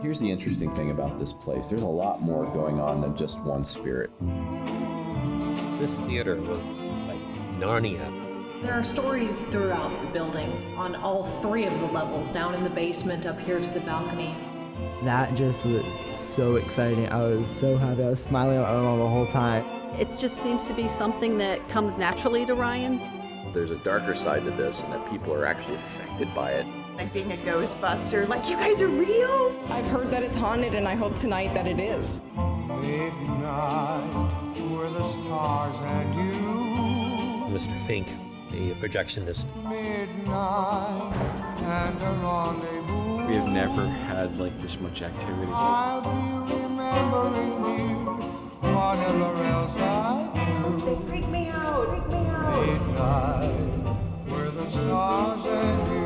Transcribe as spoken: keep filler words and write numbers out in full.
Here's the interesting thing about this place. There's a lot more going on than just one spirit. This theater was like Narnia. There are stories throughout the building on all three of the levels, down in the basement, up here to the balcony. That just was so exciting. I was so happy. I was smiling at Omar the whole time. It just seems to be something that comes naturally to Ryan. There's a darker side to this, and that people are actually affected by it. Like being a Ghostbuster, like, you guys are real? I've heard that it's haunted, and I hope tonight that it is. Midnight, where the stars and you. Mister Fink, the projectionist. Midnight and a rendezvous. We have never had like this much activity. I'll be remembering you, whatever else I do. They freak me out. Freak me out. Midnight, where the stars and you.